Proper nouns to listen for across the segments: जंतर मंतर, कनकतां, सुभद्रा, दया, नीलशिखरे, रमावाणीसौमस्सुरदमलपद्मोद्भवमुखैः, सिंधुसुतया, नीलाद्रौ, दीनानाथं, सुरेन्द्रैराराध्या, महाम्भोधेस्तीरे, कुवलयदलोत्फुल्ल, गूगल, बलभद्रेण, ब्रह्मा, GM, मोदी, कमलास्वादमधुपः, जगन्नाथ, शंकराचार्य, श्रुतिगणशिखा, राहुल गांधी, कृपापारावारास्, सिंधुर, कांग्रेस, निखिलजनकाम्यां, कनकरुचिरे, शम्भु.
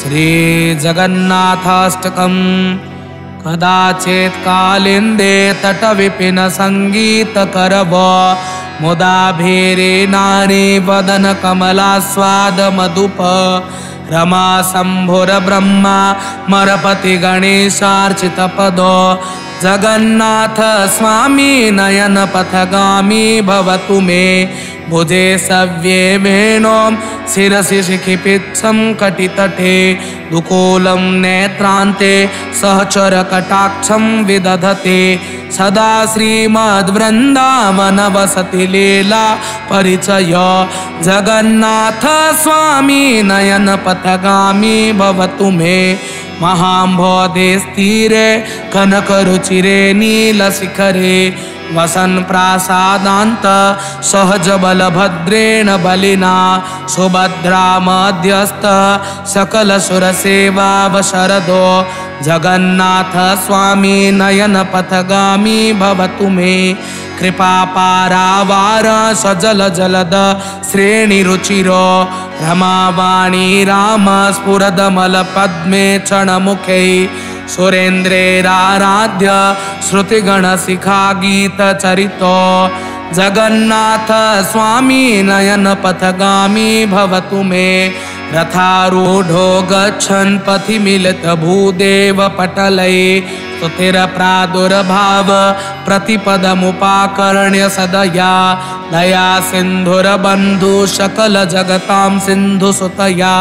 श्री जगन्नाथाष्टकम् कदाचित् कालिन्दे तट विपिन संगीत करव मुदा भेरे नारी वदन कमलास्वादमधुपः रमाशम्भुर ब्रह्मा अमरपति गणेशार्चितपदो जगन्नाथ स्वामी नयन पथगामी भवतु मे भुजे सव्ये वेणों शिरसि शिखिपित्सं कटितटे दुकूलं नेत्रांते सहचर कटाक्षं विदधते सदा वृन्दावनवसतिलीलापरिचयो जगन्नाथ स्वामी नयन पथगामी भवतु मे महाम्भोधेस्तीरे कनकरुचिरे नीलशिखरे वसन प्रासादान्त सहज बलभद्रेण बलिना सुभद्रा मध्यस्थ सकल सुरसेवावशरदो जगन्नाथ स्वामी नयन पथगामी भवतु मे कृपापारावारास् जल जलद श्रेणी रुचिरो रमावाणीसौमस्सुरदमलपद्मोद्भवमुखैः सुरेन्द्रैराराध्या श्रुतिगणशिखा गीतचरितो जगन्नाथ स्वामी नयन पथगामी भवतु मे रथारूढो गच्छन् पथि मिलत भूदेवपटलै स्तुतिप्रादुर्भाव प्रतिपदमुपाकर्ण्य सदया दया सिंधुर बंधु सकल जगतां सिंधुसुतया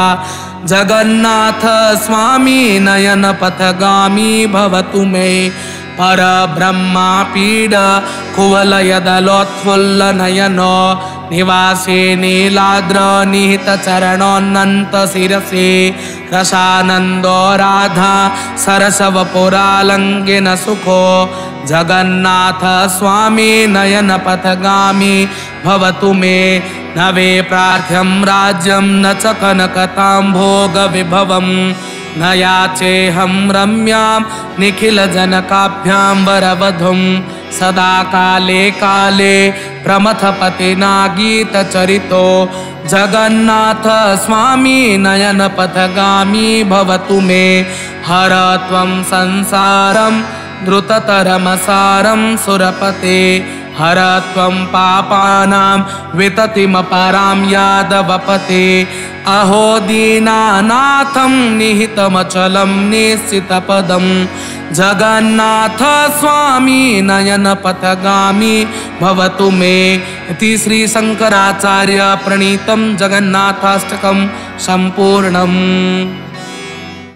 जगन्नाथ स्वामी नयन पथगामी भवतु मे परब्रह्मापीडः कुवलयदलोत्फुल्ल नयनो निवासे नीलाद्रौ निहित चरणोन्नत शिरसि रशानंदो राधा सरसवपुरालिङ्गन सुखो जगन्नाथ स्वामी नयन पथगामी भवतु मे न वे प्रार्थ्यं राज्यं न च कनकतां भोग विभवम् न याचेऽहं रम्यां निखिलजनकाम्यां वरवधुं सदा काले काले प्रमथपतिना गीतचरितो जगन्नाथ स्वामी नयन पथगामी भवतु मे हर त्वं संसारं द्रुततरमसारं सुरपते हर त्वं पापानां विततिमपरां यादवपते अहो दीनानाथं निहितमचलं निश्चितपदं जगन्नाथ स्वामी नयन पथगामी भवतु मे इति श्री शंकराचार्य प्रणीतं जगन्नाथाष्टकं संपूर्णम्।